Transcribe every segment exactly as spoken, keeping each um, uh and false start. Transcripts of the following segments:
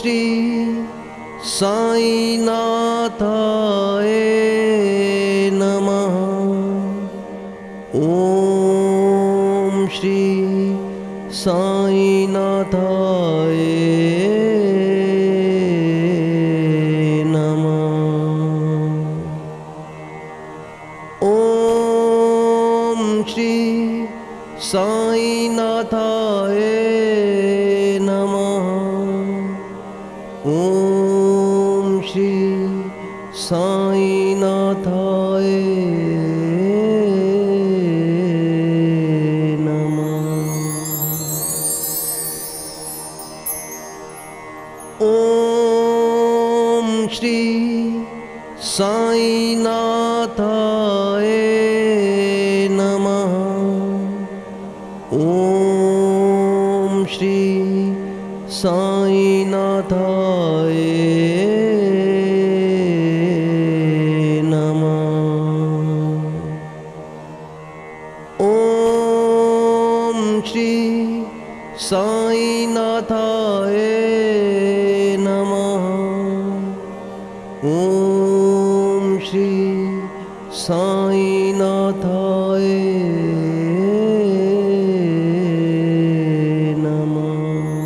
Shri Sai Natha e Namah. Om Shri Sai Natha e Namah. Om Shri Sai Natha e Namah. Om Shri Sai Natha e Namah. Om Shri Sai Natha e Namah. Om Shri Sai Natha e Namah. Om Shri Sai Natha e Namah. Om Shri Sai Natha e Om Shri Sai Natha e Namah.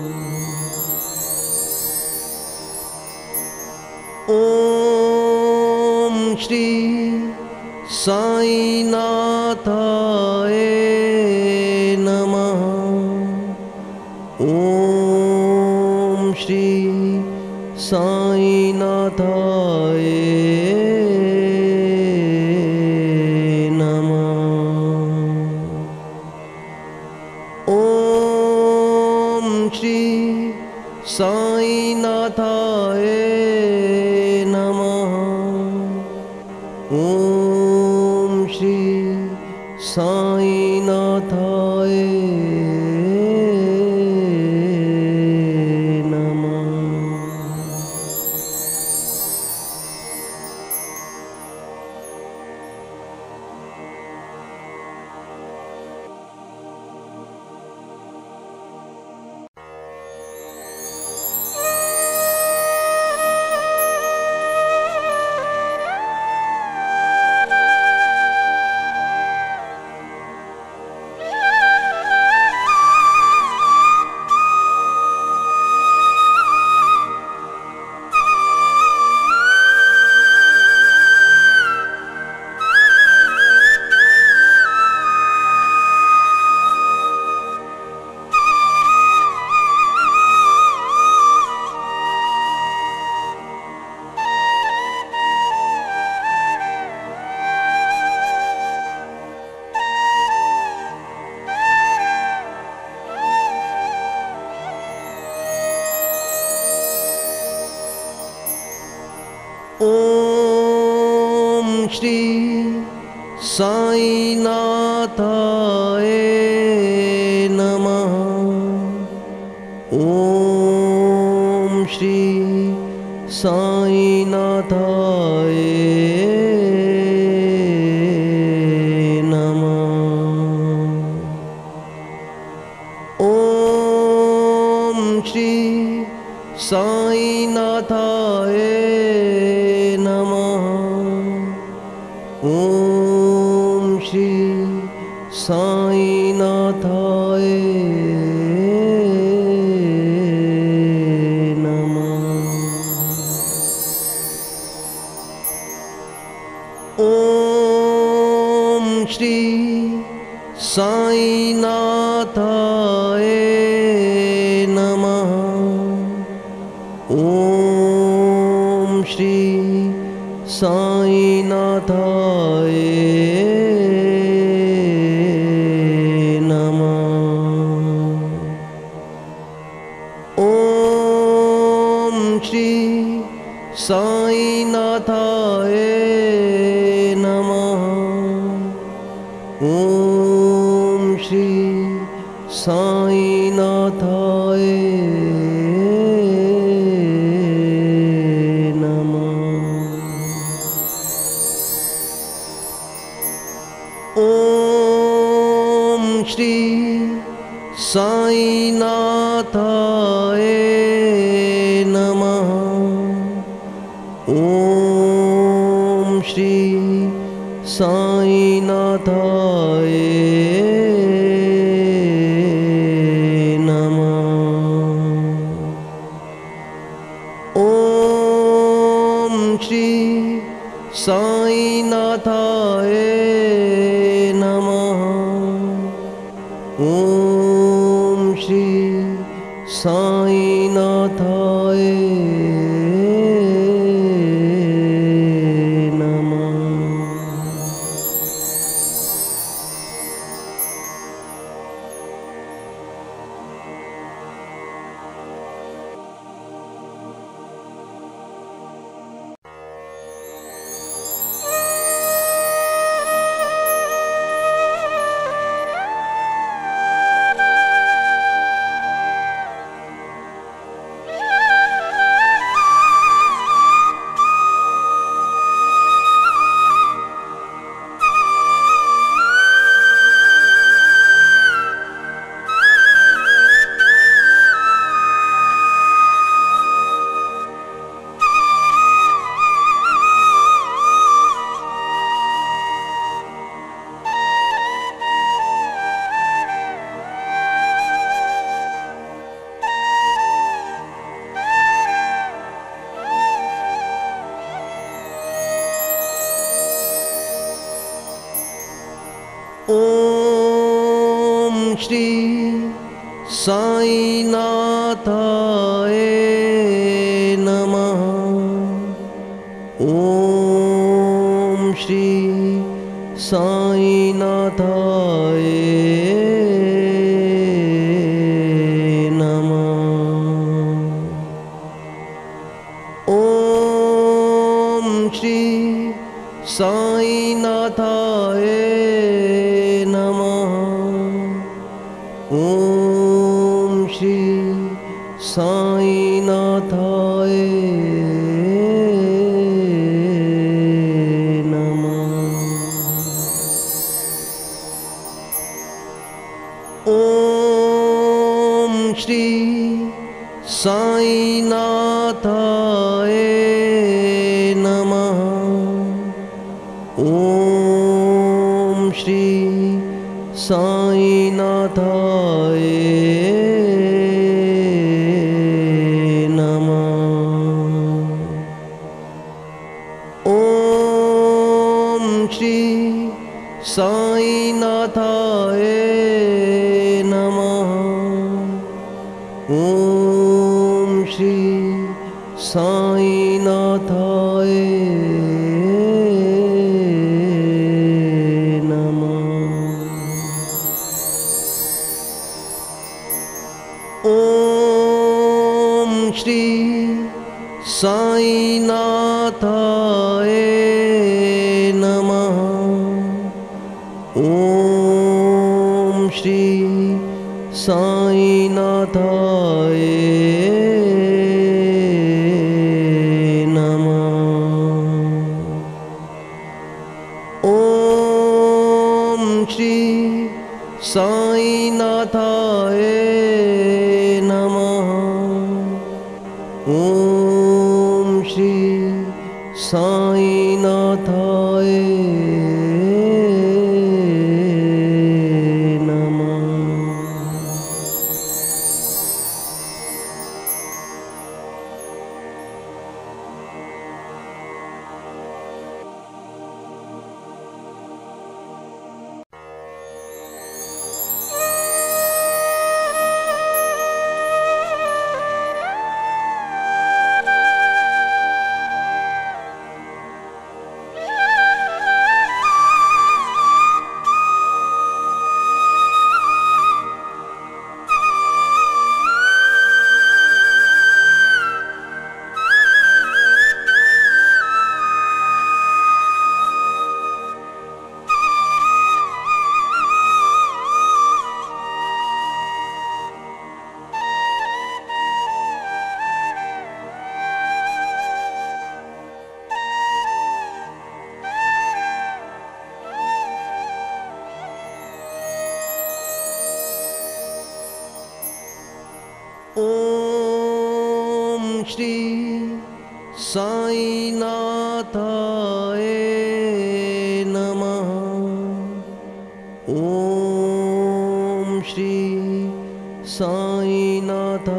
Om Shri Sai Natha e Namah. Om Shri Sai Natha e Namah. Om Shri Sai Natha e Namah. Om Shri Sai Natha e Namah. Om Shri Sai Natha e Namah. Om Shri Sai Natha e Namah. Om Shri Sai Natha e Namah. Om Shri Sai Natha e Namah. Om Shri Sai Natha e Namah. Om Shri Sai Natha e Namah. Om Shri Sai Natha e Om Shri Sai Natha e नमः। ओम श्री साईनाथाय नमः। ओम श्री साईनाथाय नमः। ओम श्री साईनाथाय नमः। ओम श्री साईनाथाय नमः। ओम श्री साईनाथाय नमः। ओम श्री साईनाथाय नमः। ओम श्री साईनाथाय नमः। ओम श्री साईनाथाय नमः। ओम श्री साईनाथाय नमः। ओम श्री साईनाथाय नमः। ओम श्री साईनाथाय श्री साईनाथाय नमः। ओम श्री साईनाथाय नमः। ओम श्री साईनाथाय नमः। ओम श्री साईनाथाय नमः। Shri Sai Natha Namah. Om Shri Sai Natha.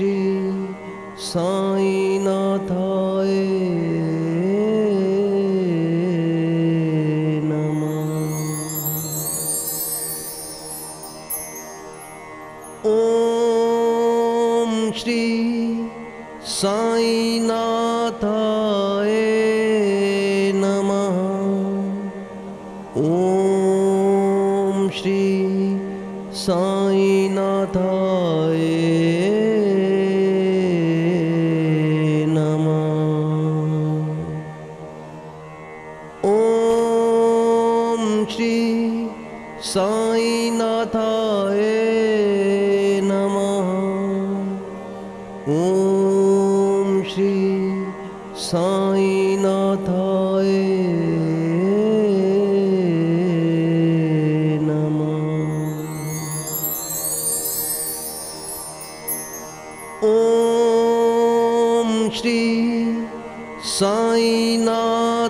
Shri Sai Nathaya Namah. Om Shri Sai Nathaya Namah. Om Shri Sai Nathaya Om Shri Sai Nathaya Namah. Om Shri Sai Nathaya Namah. Om Shri Sai Nathaya. Om Shri Sai Natha.